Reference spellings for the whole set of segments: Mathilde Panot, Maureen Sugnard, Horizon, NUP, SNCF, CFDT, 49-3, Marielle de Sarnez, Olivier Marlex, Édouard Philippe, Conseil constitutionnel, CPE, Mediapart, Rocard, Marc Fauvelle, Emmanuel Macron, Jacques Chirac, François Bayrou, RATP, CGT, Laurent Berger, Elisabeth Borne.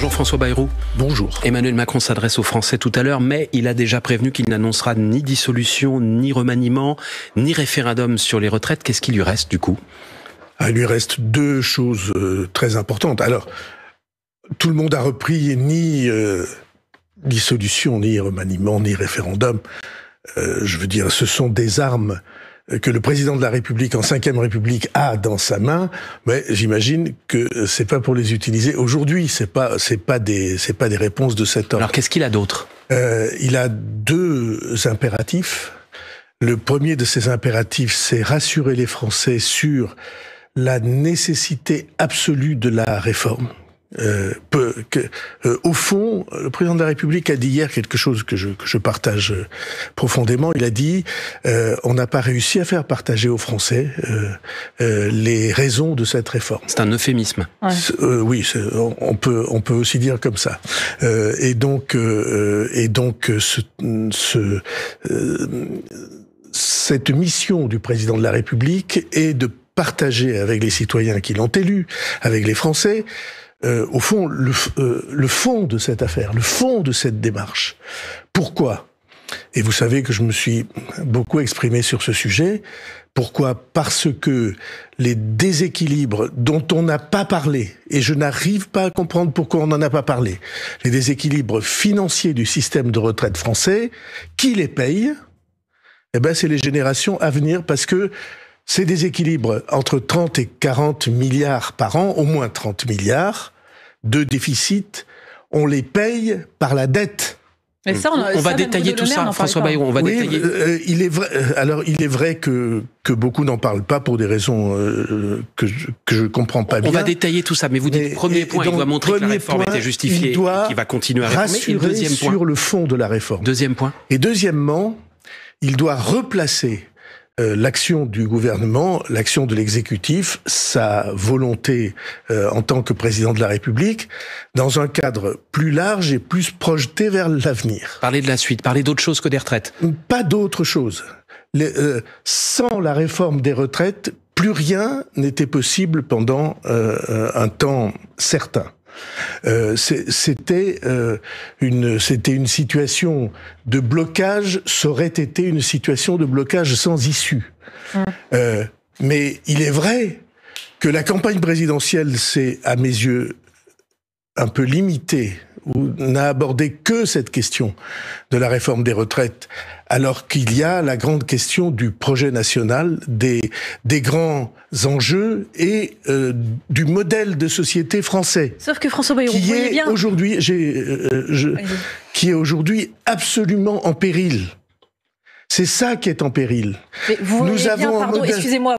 Bonjour François Bayrou. Bonjour. Emmanuel Macron s'adresse aux Français tout à l'heure, mais il a déjà prévenu qu'il n'annoncera ni dissolution, ni remaniement, ni référendum sur les retraites. Qu'est-ce qui lui reste du coup ? Il lui reste deux choses très importantes. Alors, tout le monde a repris ni dissolution, ni remaniement, ni référendum. Je veux dire, ce sont des armes que le président de la République en 5e République a dans sa main, mais j'imagine que c'est pas pour les utiliser aujourd'hui. C'est pas des réponses de cet ordre. Alors qu'est-ce qu'il a d'autre ? Il a deux impératifs. Le premier de ces impératifs, c'est rassurer les Français sur la nécessité absolue de la réforme. Au fond, le président de la République a dit hier quelque chose que je partage profondément. Il a dit on n'a pas réussi à faire partager aux Français les raisons de cette réforme. C'est un euphémisme. Ouais. Oui, on peut aussi dire comme ça. Cette mission du président de la République est de partager avec les citoyens qui l'ont élu, avec les Français. Au fond, le fond de cette affaire, le fond de cette démarche. Pourquoi ? Et vous savez que je me suis beaucoup exprimé sur ce sujet. Pourquoi ? Parce que les déséquilibres dont on n'a pas parlé, et je n'arrive pas à comprendre pourquoi on n'en a pas parlé, les déséquilibres financiers du système de retraite français, qui les paye ? Eh ben, c'est les générations à venir, parce que ces déséquilibres, entre 30 et 40 milliards par an, au moins 30 milliards de déficit, on les paye par la dette. Mais ça, on va détailler tout ça, François Bayrou, on va détailler. Il est vrai, alors, il est vrai que beaucoup n'en parlent pas pour des raisons que je comprends pas bien. On va détailler tout ça, mais vous dites, premier point, il doit montrer que la réforme était justifiée et qu'il va continuer à réformer. Deuxième point, sur le fond de la réforme. Deuxième point. Et deuxièmement, il doit replacer l'action du gouvernement, l'action de l'exécutif, sa volonté en tant que président de la République, dans un cadre plus large et plus projeté vers l'avenir. Parler de la suite, parler d'autre chose que des retraites. Pas d'autre chose. Sans la réforme des retraites, plus rien n'était possible pendant un temps certain. C'était une situation de blocage, ça aurait été une situation de blocage sans issue. Mais il est vrai que la campagne présidentielle s'est, à mes yeux, un peu limitée, ou n'a abordé que cette question de la réforme des retraites, alors qu'il y a la grande question du projet national, des grands enjeux et du modèle de société français. Sauf que François Bayrou, vous voyez bien, qui est aujourd'hui absolument en péril. C'est ça qui est en péril. Mais vous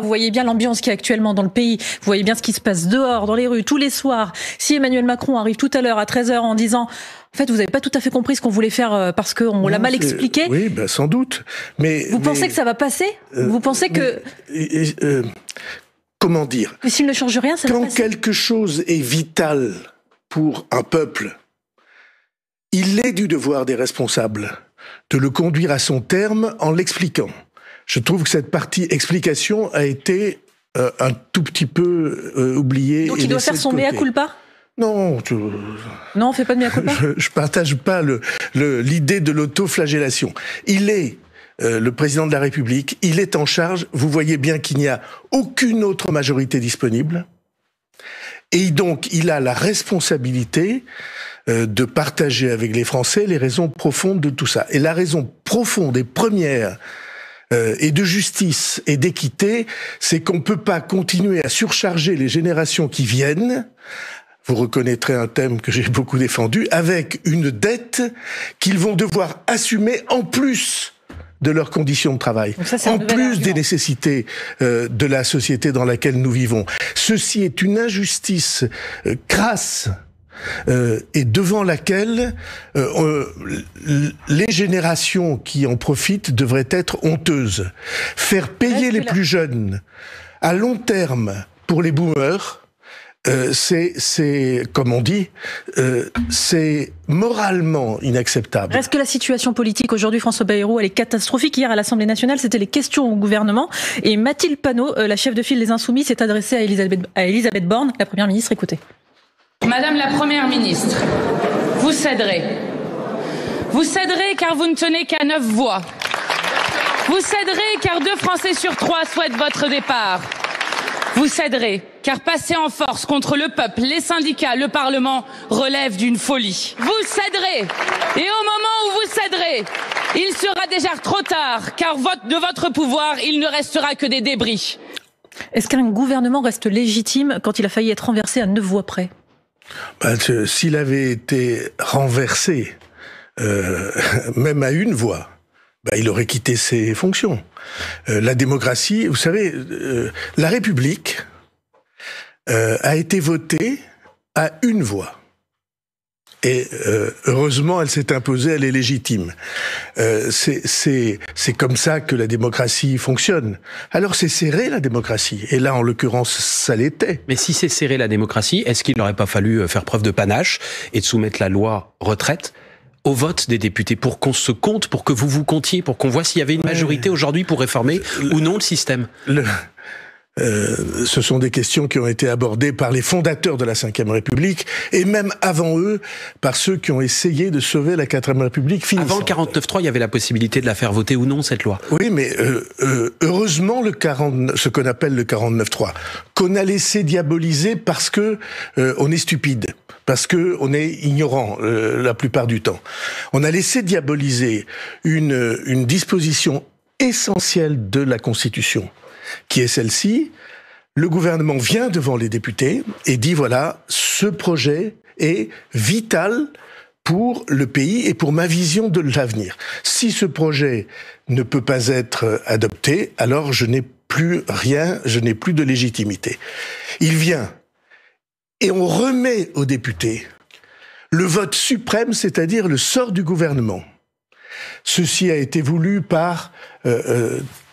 voyez bien l'ambiance qu'il y a actuellement dans le pays. Vous voyez bien ce qui se passe dehors, dans les rues, tous les soirs. Si Emmanuel Macron arrive tout à l'heure à 13h en disant « En fait, vous n'avez pas tout à fait compris ce qu'on voulait faire parce qu'on l'a mal expliqué ». Oui, ben, sans doute. Mais vous pensez que ça va passer ? Vous pensez que... comment dire ? Mais s'il ne change rien, ça va passer. Quand quelque chose est vital pour un peuple, il est du devoir des responsables de le conduire à son terme en l'expliquant. Je trouve que cette partie explication a été un tout petit peu oubliée. Donc il doit faire son mea culpa ? Non. Non, on ne fait pas de mea culpa ? Je ne partage pas l'idée de l'autoflagellation. Il est le président de la République, il est en charge, vous voyez bien qu'il n'y a aucune autre majorité disponible, et donc il a la responsabilité de partager avec les Français les raisons profondes de tout ça. Et la raison profonde et première, et de justice et d'équité, c'est qu'on ne peut pas continuer à surcharger les générations qui viennent, vous reconnaîtrez un thème que j'ai beaucoup défendu, avec une dette qu'ils vont devoir assumer en plus de leurs conditions de travail, en plus des nécessités de la société dans laquelle nous vivons. Ceci est une injustice crasse, et devant laquelle les générations qui en profitent devraient être honteuses. Faire payer les plus jeunes à long terme pour les boomers, c'est comme on dit, c'est moralement inacceptable. Est-ce que la situation politique aujourd'hui, François Bayrou, elle est catastrophique? Hier à l'Assemblée nationale, c'était les questions au gouvernement, et Mathilde Panot, la chef de file des Insoumis, s'est adressée à Elisabeth Borne, la première ministre. Écoutez. Madame la Première ministre, vous céderez. Vous céderez car vous ne tenez qu'à 9 voix. Vous céderez car 2 Français sur 3 souhaitent votre départ. Vous céderez car passer en force contre le peuple, les syndicats, le Parlement relève d'une folie. Vous céderez et au moment où vous céderez, il sera déjà trop tard car de votre pouvoir, il ne restera que des débris. Est-ce qu'un gouvernement reste légitime quand il a failli être renversé à 9 voix près? S'il avait été renversé, même à 1 voix, il aurait quitté ses fonctions. La démocratie, vous savez, la République a été votée à 1 voix. Et heureusement, elle s'est imposée, elle est légitime. C'est comme ça que la démocratie fonctionne. Alors c'est serré la démocratie, et là en l'occurrence ça l'était. Mais si c'est serré la démocratie, est-ce qu'il n'aurait pas fallu faire preuve de panache et de soumettre la loi retraite au vote des députés pour qu'on se compte, pour que vous vous comptiez, pour qu'on voit s'il y avait une majorité aujourd'hui pour réformer ou non le système? Ce sont des questions qui ont été abordées par les fondateurs de la Ve République et même avant eux, par ceux qui ont essayé de sauver la IVe République finissante. Avant le 49.3, il y avait la possibilité de la faire voter ou non, cette loi. Oui, mais heureusement, ce qu'on appelle le 49.3, qu'on a laissé diaboliser parce que on est stupide, parce que on est ignorant la plupart du temps. On a laissé diaboliser une disposition essentielle de la Constitution, qui est celle-ci. Le gouvernement vient devant les députés et dit, voilà, ce projet est vital pour le pays et pour ma vision de l'avenir. Si ce projet ne peut pas être adopté, alors je n'ai plus rien, je n'ai plus de légitimité. Il vient et on remet aux députés le vote suprême, c'est-à-dire le sort du gouvernement. Ceci a été voulu par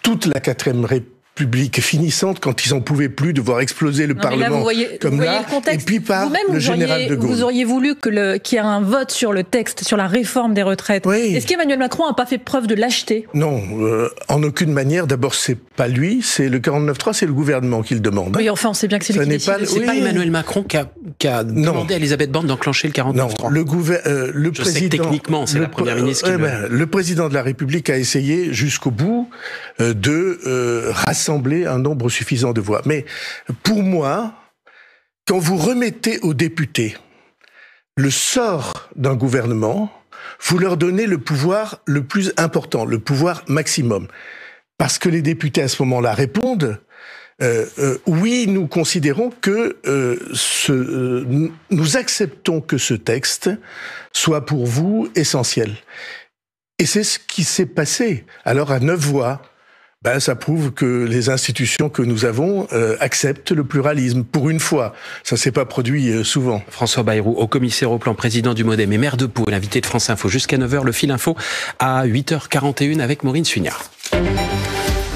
toute la IVe République finissante, quand ils n'en pouvaient plus de voir exploser le Parlement, là, voyez, comme là, et puis par le général de Gaulle. Vous auriez voulu qu'il y ait un vote sur le texte, sur la réforme des retraites. Oui. Est-ce qu'Emmanuel Macron n'a pas fait preuve de lâcheté? Non, en aucune manière. D'abord, c'est pas lui, c'est le 49.3, c'est le gouvernement qui le demande. Oui, enfin, on sait bien que c'est lui qui décide. C'est pas Emmanuel Macron qui a demandé à Elisabeth Borne d'enclencher le 49.3. Non, le président... Je sais que techniquement, c'est la Première ministre qui le président de la République a essayé jusqu'au bout de rassembler un nombre suffisant de voix. Mais pour moi, quand vous remettez aux députés le sort d'un gouvernement, vous leur donnez le pouvoir le plus important, le pouvoir maximum. Parce que les députés à ce moment-là répondent oui, nous considérons que nous acceptons que ce texte soit pour vous essentiel. Et c'est ce qui s'est passé. Alors à 9 voix, ça prouve que les institutions que nous avons acceptent le pluralisme, pour une fois. Ça ne s'est pas produit souvent. François Bayrou, haut commissaire au plan, président du MoDem et maire de Pau, l'invité de France Info jusqu'à 9h, le fil info à 8h41 avec Maureen Sugnard.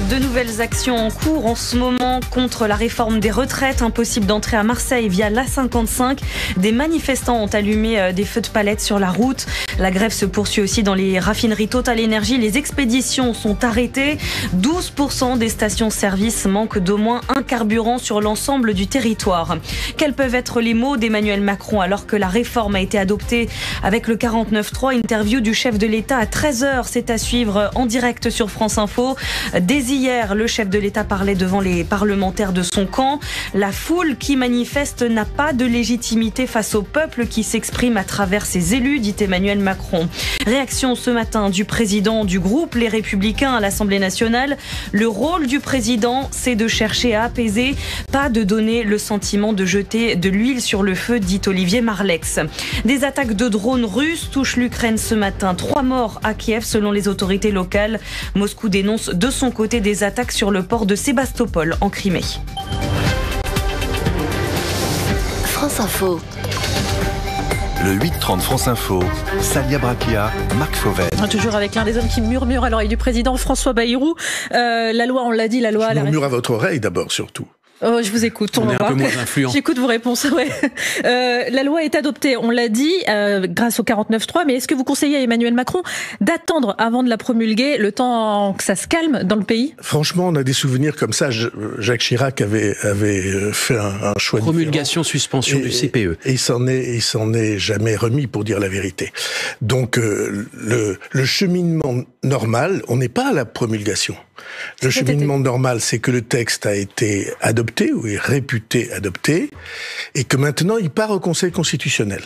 De nouvelles actions en cours en ce moment contre la réforme des retraites. Impossible d'entrer à Marseille via l'A55. Des manifestants ont allumé des feux de palette sur la route. La grève se poursuit aussi dans les raffineries Total Énergie. Les expéditions sont arrêtées. 12% des stations-service manquent d'au moins un carburant sur l'ensemble du territoire. Quels peuvent être les mots d'Emmanuel Macron alors que la réforme a été adoptée avec le 49.3? Interview du chef de l'État à 13h. C'est à suivre en direct sur France Info. Hier, le chef de l'État parlait devant les parlementaires de son camp. La foule qui manifeste n'a pas de légitimité face au peuple qui s'exprime à travers ses élus, dit Emmanuel Macron. Réaction ce matin du président du groupe Les Républicains à l'Assemblée nationale. Le rôle du président, c'est de chercher à apaiser, pas de donner le sentiment de jeter de l'huile sur le feu, dit Olivier Marlex. Des attaques de drones russes touchent l'Ukraine ce matin. 3 morts à Kiev selon les autorités locales. Moscou dénonce de son côté des attaques sur le port de Sébastopol en Crimée. France Info. Le 8h30 France Info, Salhia Brakhlia, Marc Fauvelle. Toujours avec l'un des hommes qui murmure à l'oreille du président, François Bayrou. La loi, on l'a dit, la loi... Je murmure à votre oreille d'abord, surtout. Oh, je vous écoute. On est un peu moins influent. J'écoute vos réponses. Ouais. La loi est adoptée, on l'a dit, grâce au 49.3, mais est-ce que vous conseillez à Emmanuel Macron d'attendre avant de la promulguer, le temps que ça se calme dans le pays? Franchement, on a des souvenirs comme ça. Jacques Chirac avait fait un choix de promulgation, suspension du CPE. Et il s'en est jamais remis, pour dire la vérité. Donc, le cheminement normal, on n'est pas à la promulgation. Le cheminement normal, c'est que le texte a été adopté, ou est réputé adopté, et que maintenant il part au Conseil constitutionnel.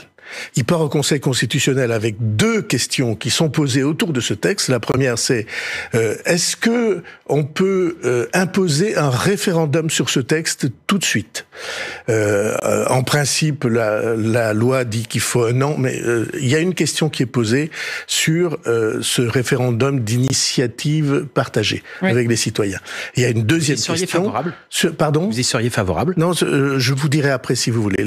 Il part au Conseil constitutionnel avec deux questions qui sont posées autour de ce texte. La première, c'est est-ce que on peut imposer un référendum sur ce texte tout de suite? En principe, la loi dit qu'il faut un an, mais il y a une question qui est posée sur ce référendum d'initiative partagée avec les citoyens. Il y a une deuxième question. Vous y seriez favorable? Pardon? Vous y seriez favorable? Non, je vous dirai après si vous voulez.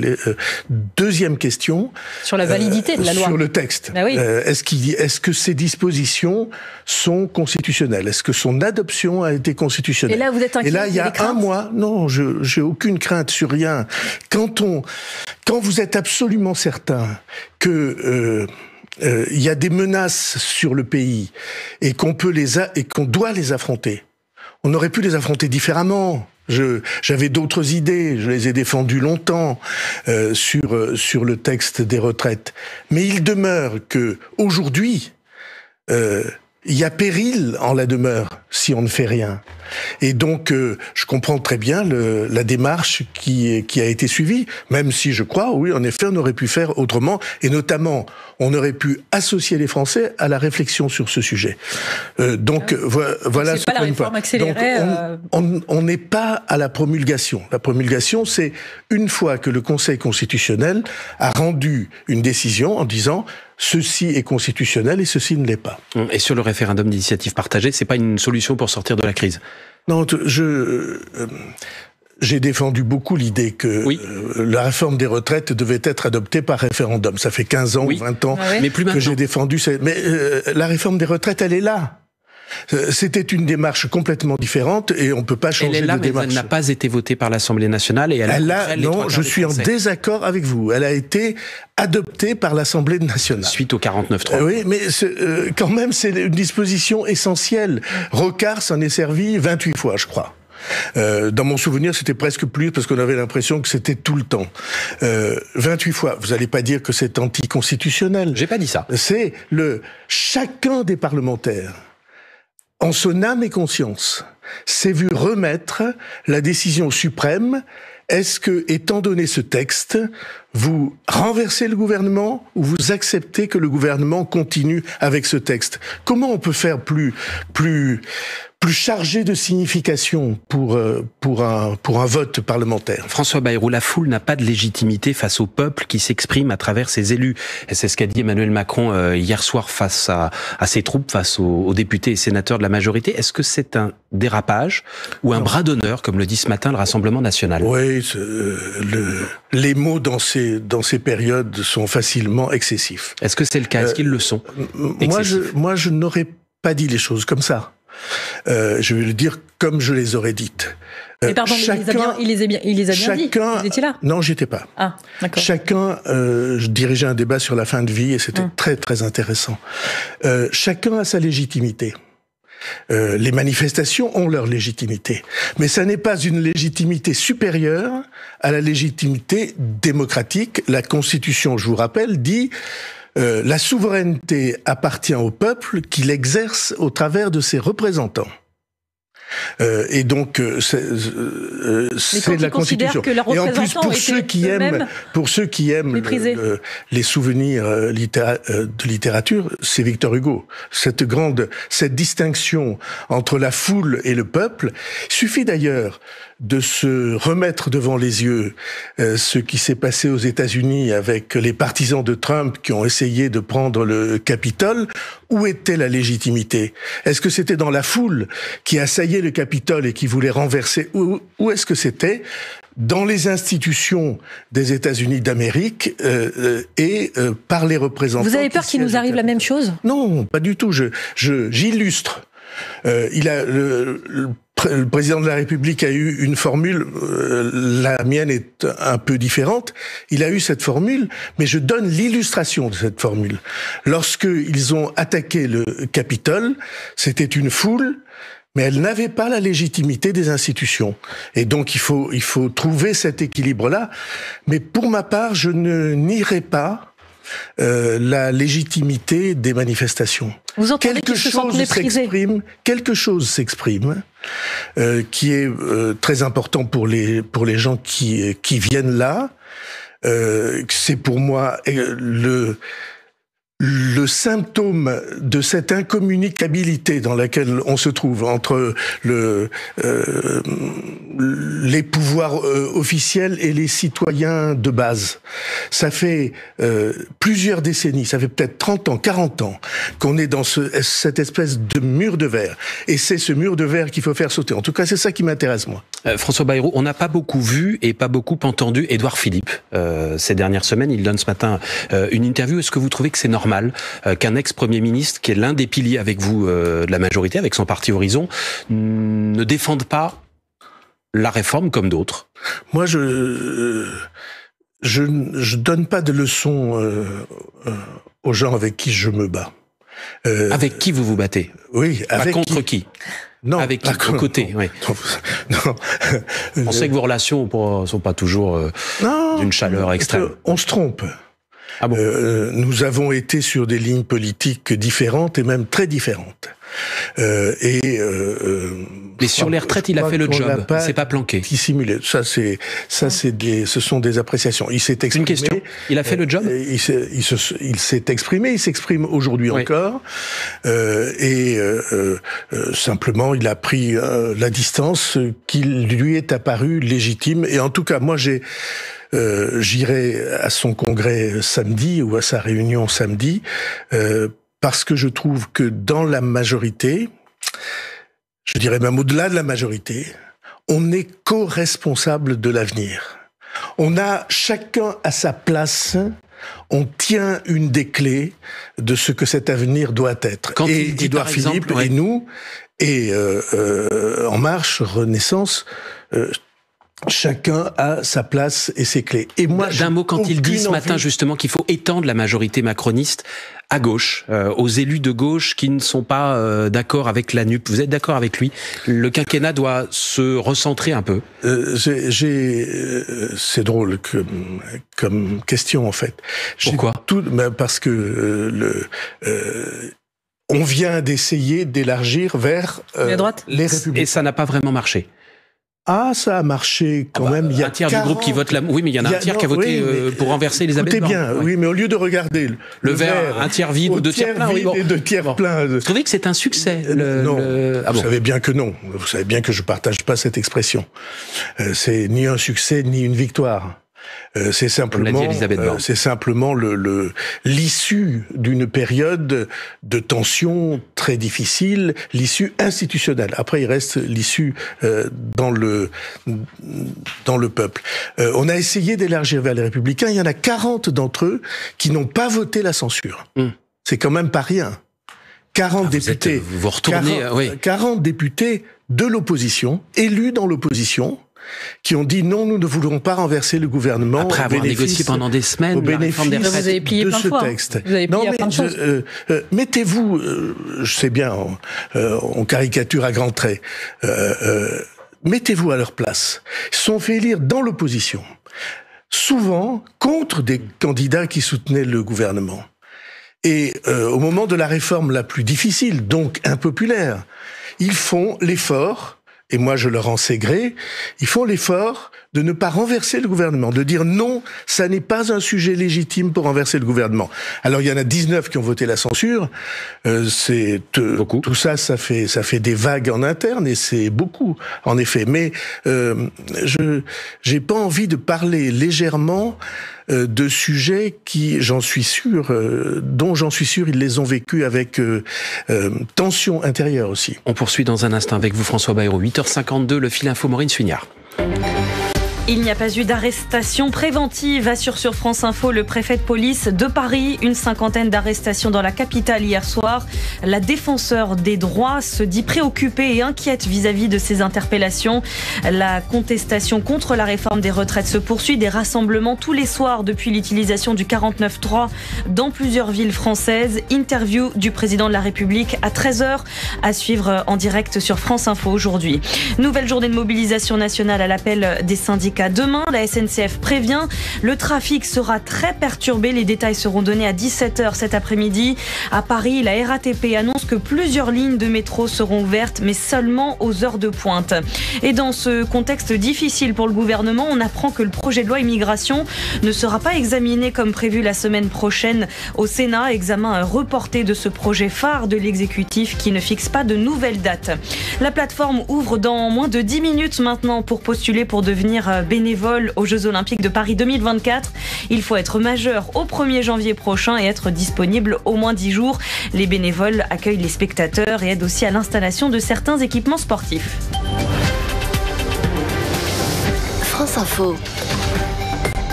Deuxième question. Sur la validité de la loi. Sur le texte. Bah oui. Est-ce que ces dispositions sont constitutionnelles? Est-ce que son adoption a été constitutionnelle? Et là, vous êtes inquiet? Et là, il y a un mois, non, j'ai aucune crainte sur rien. Quand vous êtes absolument certain que y a des menaces sur le pays et qu'on doit les affronter, on aurait pu les affronter différemment. J'avais d'autres idées, je les ai défendues longtemps sur le texte des retraites. Mais il demeure que aujourd'hui, il y a péril en la demeure si on ne fait rien. Et donc, je comprends très bien la démarche qui a été suivie, même si je crois, oui, en effet, on aurait pu faire autrement, et notamment, on aurait pu associer les Français à la réflexion sur ce sujet. Donc, voilà ce point de vue. On n'est pas à la promulgation. La promulgation, c'est une fois que le Conseil constitutionnel a rendu une décision en disant ceci est constitutionnel et ceci ne l'est pas. Et sur le référendum d'initiative partagée, c'est pas une solution pour sortir de la crise? Non, j'ai défendu beaucoup l'idée que la réforme des retraites devait être adoptée par référendum. Ça fait 15 ans, 20 ans que j'ai défendu cette... Mais la réforme des retraites, elle est là. C'était une démarche complètement différente et on peut pas changer de démarche. Elle n'a pas été votée par l'Assemblée nationale et non, je suis en désaccord avec vous. Elle a été adoptée par l'Assemblée nationale. Suite au 49.3. Oui, mais quand même, c'est une disposition essentielle. Rocard s'en est servi 28 fois, je crois. Dans mon souvenir, c'était presque plus, parce qu'on avait l'impression que c'était tout le temps. 28 fois. Vous n'allez pas dire que c'est anticonstitutionnel. J'ai pas dit ça. C'est chacun des parlementaires, en son âme et conscience, s'est vu remettre la décision suprême. Est-ce que, étant donné ce texte, vous renversez le gouvernement ou vous acceptez que le gouvernement continue avec ce texte? Comment on peut faire plus chargé de signification pour un vote parlementaire? François Bayrou, la foule n'a pas de légitimité face au peuple qui s'exprime à travers ses élus. Et c'est ce qu'a dit Emmanuel Macron hier soir face à ses troupes, face aux députés et sénateurs de la majorité. Est-ce que c'est un dérapage ou un bras d'honneur, comme le dit ce matin le Rassemblement national? Oui, les mots dans ces périodes sont facilement excessifs. Est-ce que c'est le cas? Est-ce qu'ils le sont? Moi, je n'aurais pas dit les choses comme ça. Je vais le dire comme je les aurais dites. Mais pardon, il les a bien dit. Vous étiez là? Non, j'étais pas. Ah, d'accord. Chacun, je dirigeais un débat sur la fin de vie et c'était très très intéressant. Chacun a sa légitimité. Les manifestations ont leur légitimité, mais ça n'est pas une légitimité supérieure à la légitimité démocratique. La Constitution, je vous rappelle, dit la souveraineté appartient au peuple qui l'exerce au travers de ses représentants. Et donc, c'est de la Constitution. Et en plus, pour ceux qui aiment les souvenirs de littérature, c'est Victor Hugo. Cette distinction entre la foule et le peuple, il suffit d'ailleurs de se remettre devant les yeux ce qui s'est passé aux États-Unis avec les partisans de Trump qui ont essayé de prendre le Capitole. Où était la légitimité? Est-ce que c'était dans la foule qui assaillait le Capitole et qui voulait renverser? Ou est-ce que c'était dans les institutions des États-Unis d'Amérique et par les représentants? Vous avez peur qu'il nous arrive la même chose? Non, pas du tout. J'illustre. Il a le le président de la République a eu une formule, la mienne est un peu différente, il a eu cette formule, mais je donne l'illustration de cette formule. Lorsqu'ils ont attaqué le Capitole, c'était une foule, mais elle n'avait pas la légitimité des institutions. Et donc il faut trouver cet équilibre-là. Mais pour ma part, je ne nierai pas la légitimité des manifestations. Vous entendez qu'ils se sentent méprisés. Quelque chose s'exprime qui est très important pour les gens qui viennent là. C'est pour moi le symptôme de cette incommunicabilité dans laquelle on se trouve entre les pouvoirs officiels et les citoyens de base. Ça fait plusieurs décennies, ça fait peut-être 30 ans, 40 ans, qu'on est dans cette espèce de mur de verre. Et c'est ce mur de verre qu'il faut faire sauter. En tout cas, c'est ça qui m'intéresse, moi. François Bayrou, on n'a pas beaucoup vu et pas beaucoup entendu Édouard Philippe ces dernières semaines. Il donne ce matin une interview. Est-ce que vous trouvez que c'est normal qu'un ex-premier ministre, qui est l'un des piliers avec vous de la majorité, avec son parti Horizon, ne défende pas la réforme comme d'autres? Moi, je ne donne pas de leçons aux gens avec qui je me bats. Avec qui vous vous battez? Oui, avec pas contre qui? Non, avec qui de côté? Oui. Non. On sait que vos relations ne sont pas toujours d'une chaleur extrême. On se trompe. Ah bon? Nous avons été sur des lignes politiques différentes et même très différentes. Mais sur les retraites, il a fait le job. C'est pas planqué. Dissimulé. Ce sont des appréciations. Il s'est exprimé. Une question. Il a fait le job. Il s'est exprimé. Il s'exprime aujourd'hui encore. Simplement, il a pris la distance qui lui est apparue légitime. Et en tout cas, moi, j'irai à son congrès samedi ou à sa réunion samedi. Parce que je trouve que dans la majorité, je dirais même au-delà de la majorité, on est co-responsable de l'avenir. On a chacun à sa place, on tient une des clés de ce que cet avenir doit être. Quand et Édouard Philippe et nous, et En Marche, Renaissance, chacun a sa place et ses clés. Et moi, d'un mot, quand il dit ce matin justement qu'il faut étendre la majorité macroniste à gauche, aux élus de gauche qui ne sont pas d'accord avec la NUP, vous êtes d'accord avec lui? Le quinquennat doit se recentrer un peu. C'est drôle comme question en fait. Pourquoi? Parce que on vient d'essayer d'élargir vers la droite, les Républicains. Et ça n'a pas vraiment marché. Ah, ça a marché quand même. Il y a un tiers du groupe qui vote l'amour. Oui, mais il y en a un tiers qui a voté pour renverser Elisabeth Borne. Bien, oui, mais au lieu de regarder le verre, un tiers vide ou deux tiers pleins. Vous trouvez que c'est un succès? Non, vous savez bien que non. Vous savez bien que je ne partage pas cette expression. C'est ni un succès, ni une victoire. C'est simplement l'issue d'une période de tension très difficile, l'issue institutionnelle. Après, il reste l'issue dans le peuple. On a essayé d'élargir vers les Républicains. Il y en a 40 d'entre eux qui n'ont pas voté la censure. C'est quand même pas rien. 40 députés de l'opposition, élus dans l'opposition, qui ont dit non, nous ne voulons pas renverser le gouvernement. Après avoir négocié pendant des semaines, au bénéfice de ce texte. Vous avez plié plein de choses. Mettez-vous, je sais bien, on caricature à grands traits, mettez-vous à leur place. Ils se sont fait élire dans l'opposition, souvent contre des candidats qui soutenaient le gouvernement. Et au moment de la réforme la plus difficile, donc impopulaire, ils font l'effort, et moi je leur en sais gré, ils font l'effort de ne pas renverser le gouvernement, de dire non, ça n'est pas un sujet légitime pour renverser le gouvernement. Alors il y en a 19 qui ont voté la censure, beaucoup. Tout ça fait des vagues en interne et c'est beaucoup en effet. Mais je j'ai pas envie de parler légèrement de sujets qui, j'en suis sûr, ils les ont vécus avec tension intérieure aussi. On poursuit dans un instant avec vous, François Bayrou. 8h52, le fil info, Maureen Suignard. Il n'y a pas eu d'arrestation préventive, assure sur France Info le préfet de police de Paris. Une cinquantaine d'arrestations dans la capitale hier soir. La défenseure des droits se dit préoccupée et inquiète vis-à-vis de ces interpellations. La contestation contre la réforme des retraites se poursuit. Des rassemblements tous les soirs depuis l'utilisation du 49.3 dans plusieurs villes françaises. Interview du président de la République à 13h à suivre en direct sur France Info aujourd'hui. Nouvelle journée de mobilisation nationale à l'appel des syndicats. Demain, la SNCF prévient, le trafic sera très perturbé. Les détails seront donnés à 17h cet après-midi. À Paris, la RATP annonce que plusieurs lignes de métro seront ouvertes, mais seulement aux heures de pointe. Et dans ce contexte difficile pour le gouvernement, on apprend que le projet de loi immigration ne sera pas examiné comme prévu la semaine prochaine au Sénat. Examen reporté de ce projet phare de l'exécutif qui ne fixe pas de nouvelles dates. La plateforme ouvre dans moins de 10 minutes maintenant pour postuler pour devenir bénévole aux Jeux Olympiques de Paris 2024. Il faut être majeur au 1er janvier prochain et être disponible au moins 10 jours. Les bénévoles accueillent les spectateurs et aident aussi à l'installation de certains équipements sportifs. France Info.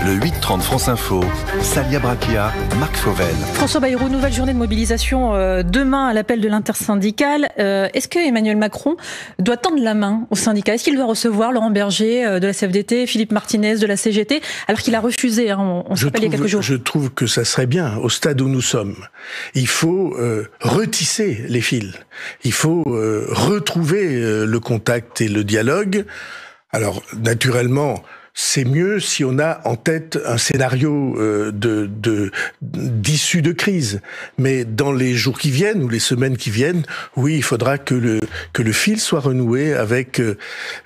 Le 8h30 France Info, Salhia Brakhlia, Marc Fauvelle. François Bayrou, nouvelle journée de mobilisation demain à l'appel de l'intersyndicale. Est-ce que Emmanuel Macron doit tendre la main aux syndicats? Est-ce qu'il doit recevoir Laurent Berger de la CFDT, Philippe Martinez de la CGT, alors qu'il a refusé, hein, on se rappelle il y a quelques jours? Je trouve que ça serait bien, au stade où nous sommes. Il faut retisser les fils. Il faut retrouver le contact et le dialogue. Alors, naturellement, c'est mieux si on a en tête un scénario d'issue de crise. Mais dans les jours qui viennent ou les semaines qui viennent, oui, il faudra que le fil soit renoué avec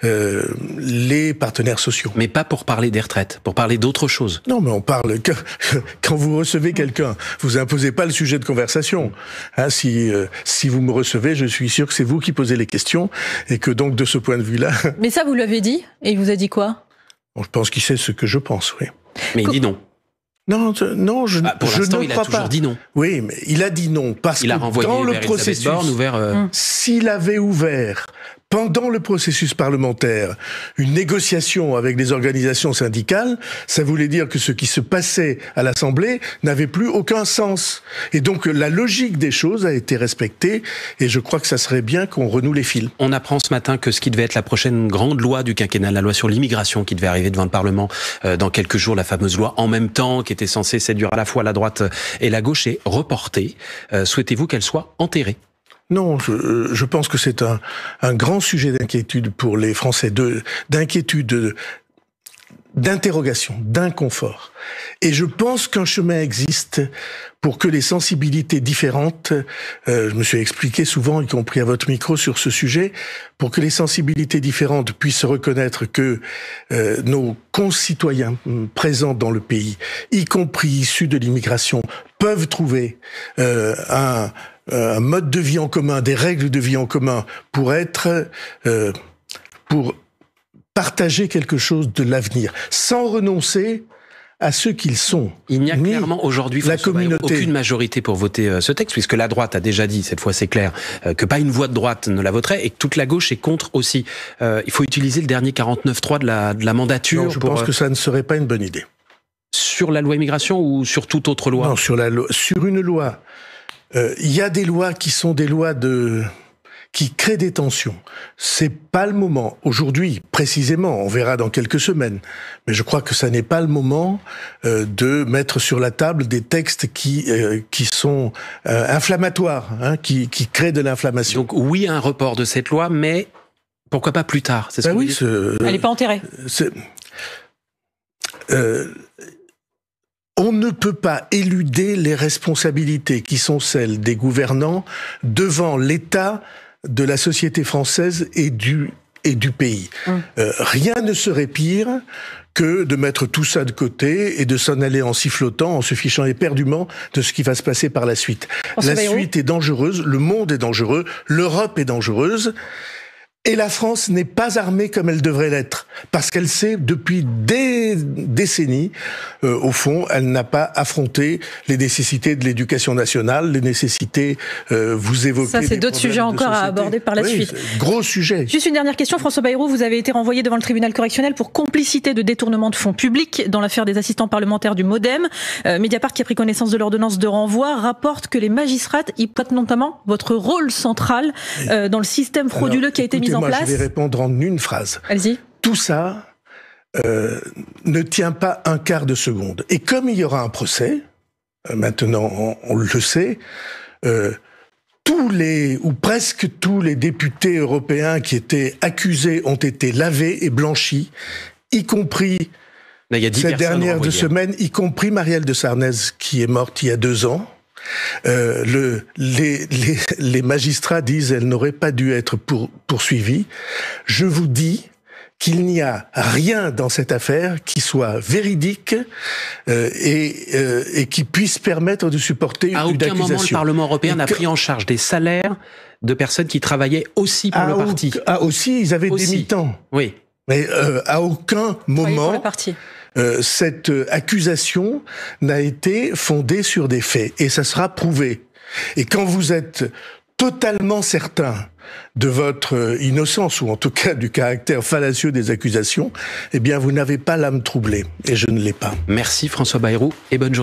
les partenaires sociaux. Mais pas pour parler des retraites, pour parler d'autres choses. Non, mais on parle... Quand vous recevez quelqu'un, vous imposez pas le sujet de conversation. Hein, si vous me recevez, je suis sûr que c'est vous qui posez les questions et que donc, de ce point de vue-là... Mais ça, vous l'avez dit, et il vous a dit quoi? Bon, je pense qu'il sait ce que je pense, oui. Mais il dit non. Non, non, je ne crois pas. Pour l'instant, il a toujours dit non. Oui, mais il a dit non parce que dans le processus, s'il avait ouvert pendant le processus parlementaire une négociation avec les organisations syndicales, ça voulait dire que ce qui se passait à l'Assemblée n'avait plus aucun sens. Et donc la logique des choses a été respectée et je crois que ça serait bien qu'on renoue les fils. On apprend ce matin que ce qui devait être la prochaine grande loi du quinquennat, la loi sur l'immigration qui devait arriver devant le Parlement dans quelques jours, la fameuse loi en même temps qui était censée séduire à la fois la droite et la gauche, est reportée. Souhaitez-vous qu'elle soit enterrée? Non, je pense que c'est un grand sujet d'inquiétude pour les Français, d'inquiétude, d'interrogation, d'inconfort. Et je pense qu'un chemin existe pour que les sensibilités différentes, je me suis expliqué souvent, y compris à votre micro, sur ce sujet, pour que les sensibilités différentes puissent reconnaître que nos concitoyens présents dans le pays, y compris issus de l'immigration, peuvent trouver un mode de vie en commun, des règles de vie en commun pour partager quelque chose de l'avenir, sans renoncer à ce qu'ils sont. Il n'y a clairement aujourd'hui, François Bayrou, aucune majorité pour voter ce texte, puisque la droite a déjà dit, cette fois c'est clair, que pas une voix de droite ne la voterait, et que toute la gauche est contre aussi. Il faut utiliser le dernier 49.3 de la mandature. Non, je pense que ça ne serait pas une bonne idée. Sur la loi immigration ou sur toute autre loi? Non, sur une loi. Il y a des lois qui sont des lois qui créent des tensions. C'est pas le moment aujourd'hui, précisément. On verra dans quelques semaines, mais je crois que ça n'est pas le moment de mettre sur la table des textes qui sont inflammatoires, hein, qui créent de l'inflammation. Donc oui, un report de cette loi, mais pourquoi pas plus tard? C'est ce que vous dites. Elle n'est pas enterrée. On ne peut pas éluder les responsabilités qui sont celles des gouvernants devant l'état de la société française et du pays. Rien ne serait pire que de mettre tout ça de côté et de s'en aller en sifflotant, en se fichant éperdument de ce qui va se passer par la suite. La suite est dangereuse, le monde est dangereux, l'Europe est dangereuse. Et la France n'est pas armée comme elle devrait l'être, parce qu'elle sait, depuis des décennies, au fond, elle n'a pas affronté les nécessités de l'éducation nationale, les nécessités, vous évoquez... Ça, c'est d'autres sujets encore à aborder par la suite. Gros sujet. Juste une dernière question, François Bayrou, vous avez été renvoyé devant le tribunal correctionnel pour complicité de détournement de fonds publics dans l'affaire des assistants parlementaires du MoDem. Mediapart, qui a pris connaissance de l'ordonnance de renvoi, rapporte que les magistrats y pointent notamment votre rôle central dans le système frauduleux qui a été mis en place. Je vais répondre en une phrase. Allez-y. Tout ça ne tient pas un quart de seconde. Et comme il y aura un procès, maintenant on le sait, tous les, ou presque tous les députés européens qui étaient accusés ont été lavés et blanchis, y compris ces dernières deux semaines, y compris Marielle de Sarnez qui est morte il y a 2 ans. Les magistrats disent qu'elle n'aurait pas dû être poursuivie. Je vous dis qu'il n'y a rien dans cette affaire qui soit véridique et qui puisse permettre de supporter une accusation. À aucun moment, le Parlement européen n'a pris en charge des salaires de personnes qui travaillaient aussi pour le parti. Ils avaient des mi-temps. Oui. Mais à aucun moment... cette accusation n'a été fondée sur des faits, et ça sera prouvé. Et quand vous êtes totalement certain de votre innocence, ou en tout cas du caractère fallacieux des accusations, eh bien vous n'avez pas l'âme troublée, et je ne l'ai pas. Merci François Bayrou, et bonne journée.